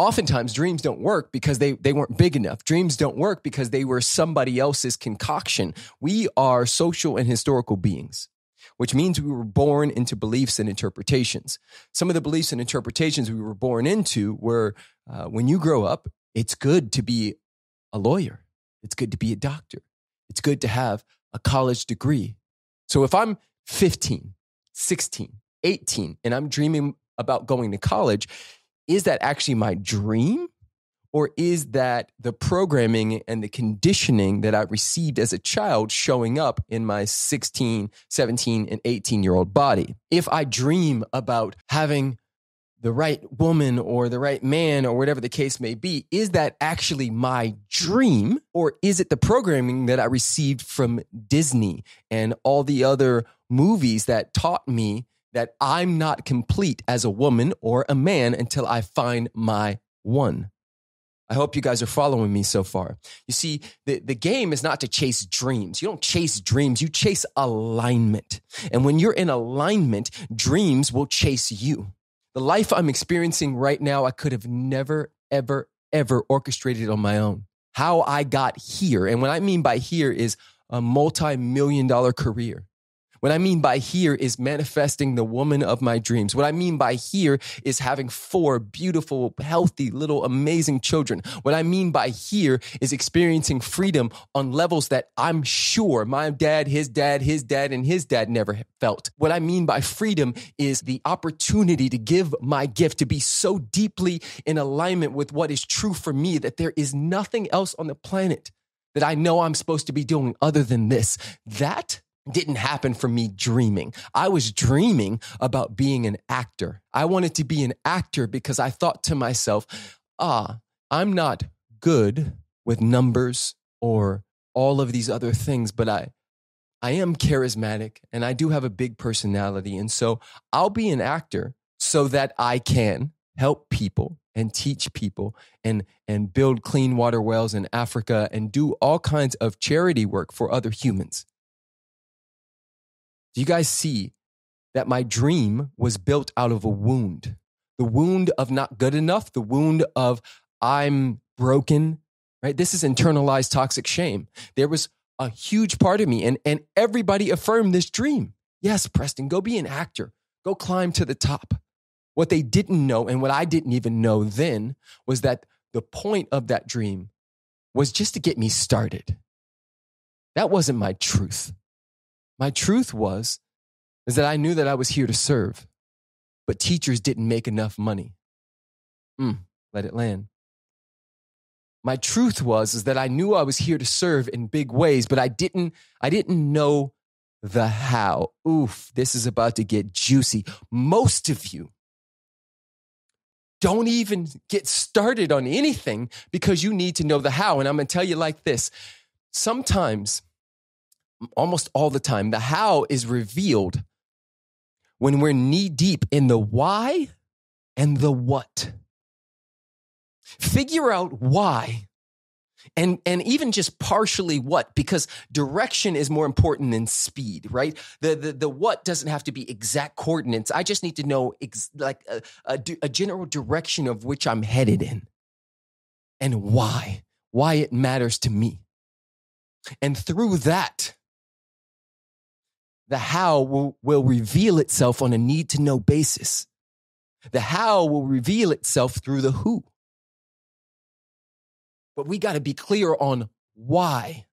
oftentimes dreams don't work because they weren't big enough. Dreams don't work because they were somebody else's concoction. We are social and historical beings, which means we were born into beliefs and interpretations. Some of the beliefs and interpretations we were born into were, when you grow up, it's good to be a lawyer. It's good to be a doctor. It's good to have a college degree. So if I'm 15, 16, 18, and I'm dreaming about going to college, is that actually my dream? Or is that the programming and the conditioning that I received as a child showing up in my 16, 17, and 18-year-old body? If I dream about having the right woman or the right man or whatever the case may be, is that actually my dream? Or is it the programming that I received from Disney and all the other movies that taught me that I'm not complete as a woman or a man until I find my one? I hope you guys are following me so far. You see, the game is not to chase dreams. You don't chase dreams. You chase alignment. And when you're in alignment, dreams will chase you. The life I'm experiencing right now, I could have never, ever, ever orchestrated on my own. How I got here, and what I mean by here is a multi-million-dollar career. What I mean by here is manifesting the woman of my dreams. What I mean by here is having 4 beautiful, healthy, little, amazing children. What I mean by here is experiencing freedom on levels that I'm sure my dad, his dad, and his dad never felt. What I mean by freedom is the opportunity to give my gift, to be so deeply in alignment with what is true for me that there is nothing else on the planet that I know I'm supposed to be doing other than this. That didn't happen for me dreaming. I was dreaming about being an actor. I wanted to be an actor because I thought to myself, I'm not good with numbers or all of these other things, but I am charismatic and I do have a big personality. And so I'll be an actor so that I can help people and teach people and build clean water wells in Africa and do all kinds of charity work for other humans. Do you guys see that my dream was built out of a wound? The wound of not good enough, the wound of I'm broken, right? This is internalized toxic shame. There was a huge part of me, and everybody affirmed this dream. Yes, Preston, go be an actor. Go climb to the top. What they didn't know, and what I didn't even know then, was that the point of that dream was just to get me started. That wasn't my truth. My truth was that I knew that I was here to serve, but teachers didn't make enough money. Let it land. My truth was that I knew I was here to serve in big ways, but I didn't know the how. Oof, this is about to get juicy. Most of you don't even get started on anything because you need to know the how. And I'm going to tell you like this. Sometimes, almost all the time, the how is revealed when we're knee deep in the why and the what. Figure out why and even just partially what, because direction is more important than speed, right? The what doesn't have to be exact coordinates. I just need to know like a general direction of which I'm headed in and why it matters to me. And through that, the how will reveal itself on a need-to-know basis. The how will reveal itself through the who. But we got to be clear on why.